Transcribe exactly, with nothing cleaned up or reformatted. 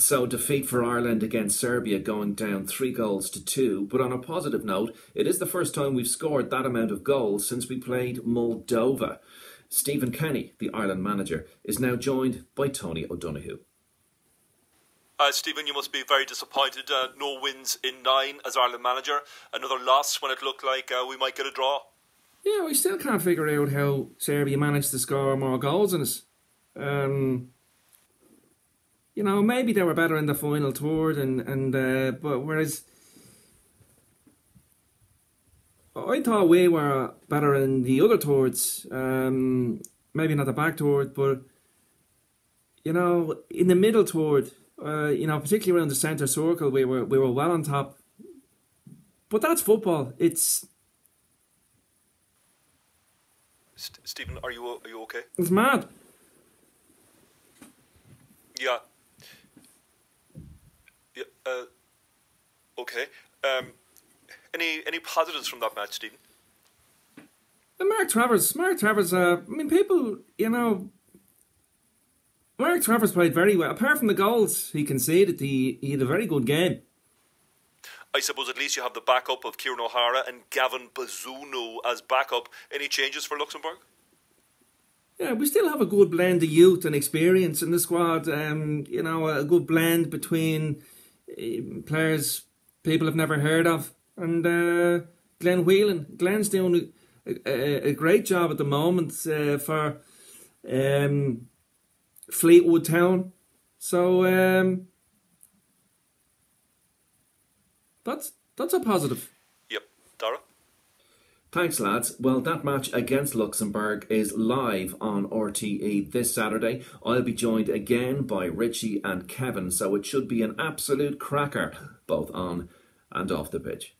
So defeat for Ireland against Serbia, going down three goals to two. But on a positive note, it is the first time we've scored that amount of goals since we played Moldova. Stephen Kenny, the Ireland manager, is now joined by Tony O'Donoghue. Uh, Stephen, you must be very disappointed. Uh, no wins in nine as Ireland manager. Another loss when it looked like uh, we might get a draw. Yeah, we still can't figure out how Serbia managed to score more goals than us. Um... You know, maybe they were better in the final third, and and uh, but whereas I thought we were better in the other thirds, um, maybe not the back third, but you know, in the middle third, uh, you know, particularly around the centre circle, we were we were well on top. But that's football. It's St Stephen, are you are you okay? It's mad. Yeah. Yeah, uh, okay. Um, any any positives from that match, Stephen? And Mark Travers, Mark Travers. Uh, I mean, people, you know, Mark Travers played very well. Apart from the goals he conceded, he he had a very good game. I suppose at least you have the backup of Kieran O'Hara and Gavin Bazuno as backup. Any changes for Luxembourg? Yeah, we still have a good blend of youth and experience in the squad. Um, you know, a good blend between players people have never heard of, and uh, Glenn Whelan. Glenn's doing a, a, a great job at the moment uh, for um, Fleetwood Town. So um, that's that's a positive. Yep, Dara. Thanks, lads. Well, that match against Luxembourg is live on R T E this Saturday. I'll be joined again by Richie and Kevin, so it should be an absolute cracker, both on and off the pitch.